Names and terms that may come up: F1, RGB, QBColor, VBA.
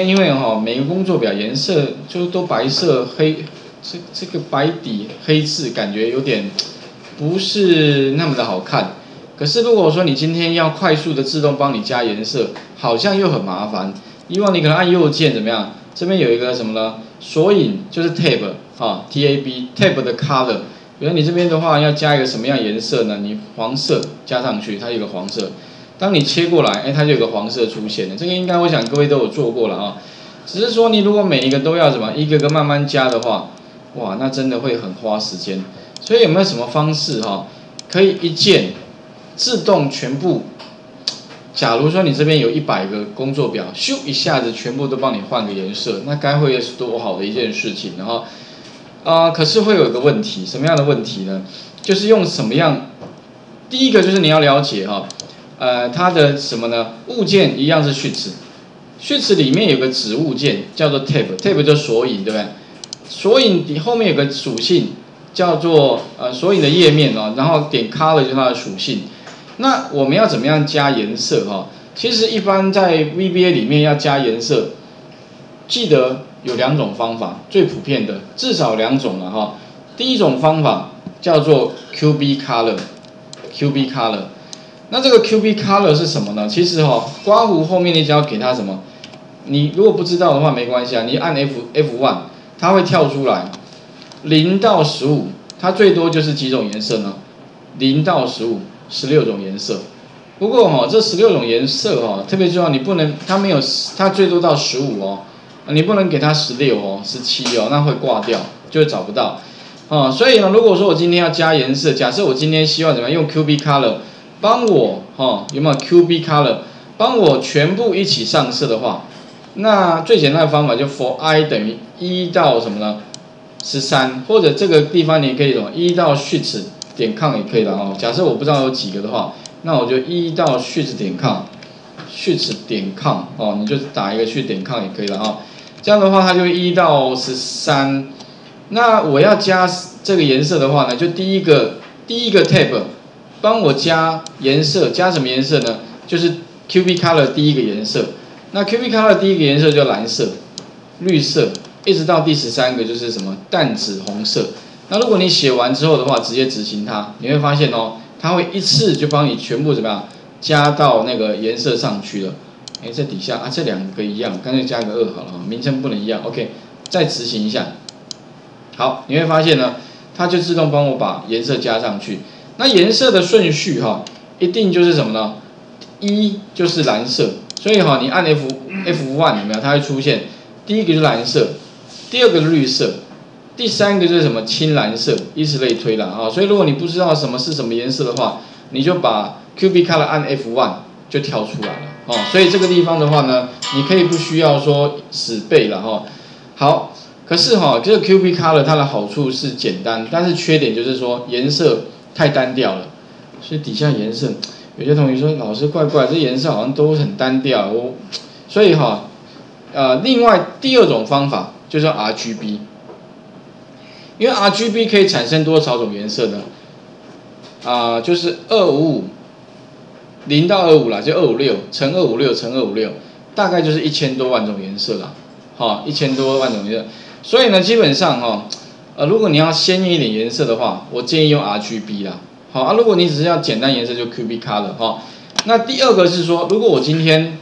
因为每个工作表颜色就都白色黑，这个白底黑字感觉有点不是那么的好看。可是如果说你今天要快速的自动帮你加颜色，好像又很麻烦。以往你可能按右键怎么样？这边有一个什么呢？索引就是 tab 啊 ，tab 的 color。比如你这边的话要加一个什么样颜色呢？你黄色加上去，它有一个黄色。 当你切过来，它就有个黄色出现了。这个应该我想各位都有做过了啊。只是说你如果每一个都要什么一个个慢慢加的话，哇，那真的会很花时间。所以有没有什么方式可以一键自动全部？假如说你这边有100个工作表，咻一下子全部都帮你换个颜色，那该会是多好的一件事情。然后可是会有一个问题，什么样的问题呢？就是用什么样？第一个就是你要了解它的什么呢？物件一样是Sheets里面有个子物件叫做 tab，tab 就索引，对不对？索引后面有个属性叫做索引的页面然后点 color 就是它的属性。那我们要怎么样加颜色其实一般在 VBA 里面要加颜色，记得有2种方法，最普遍的至少2种了第一种方法叫做 QBColor。 那这个 QBColor 是什么呢？其实刮胡后面你只要给它什么，你如果不知道的话没关系你按 F1， 它会跳出来，0到15，它最多就是几种颜色呢？0到15，16种颜色。不过这16种颜色特别重要，你不能它没有，它最多到15你不能给它1617那会挂掉，就找不到所以呢，如果说我今天要加颜色，假设我今天希望怎么样用 QBColor。 帮我有没有 QBColor 帮我全部一起上色的话，那最简单的方法就 for i 等于1到什么呢？ 13， 或者这个地方你可以什么1到 sheets 点 com 也可以了假设我不知道有几个的话，那我就1到 sheets 点 com sheets 点 com 你就打一个去点 com 也可以了这样的话它就1到 13。 那我要加这个颜色的话呢，就第一个 tab 帮我加颜色，加什么颜色呢？就是 QBColor 第一个颜色。那 QBColor 第一个颜色就蓝色、绿色，一直到第13个就是什么淡紫红色。那如果你写完之后的话，直接执行它，你会发现它会一次就帮你全部怎么样加到那个颜色上去了。这底下这2个一样，干脆加个2好了，名称不能一样。OK， 再执行一下，好，你会发现呢，它就自动帮我把颜色加上去。 那颜色的顺序一定就是什么呢？1就是蓝色，所以你按 F1 有没有？它会出现第一个就是蓝色，第2个是绿色，第3个就是什么青蓝色，以此类推了所以如果你不知道什么是什么颜色的话，你就把 QBColor 按 F1 就跳出来了所以这个地方的话呢，你可以不需要说死背了好，可是这个 QBColor 它的好处是简单，但是缺点就是说颜色 太单调了，所以底下颜色有些同学说老师怪怪，这颜色好像都很单调。所以另外第2种方法就是 RGB， 因为 RGB 可以产生多少种颜色呢？就是255 0到25啦，就256乘256乘256，大概就是1000多万种颜色啦。1000多万种颜色，所以呢，基本上如果你要鲜艳一点颜色的话，我建议用 RGB 啦。如果你只是要简单颜色，就 QBColor 那第2个是说，如果我今天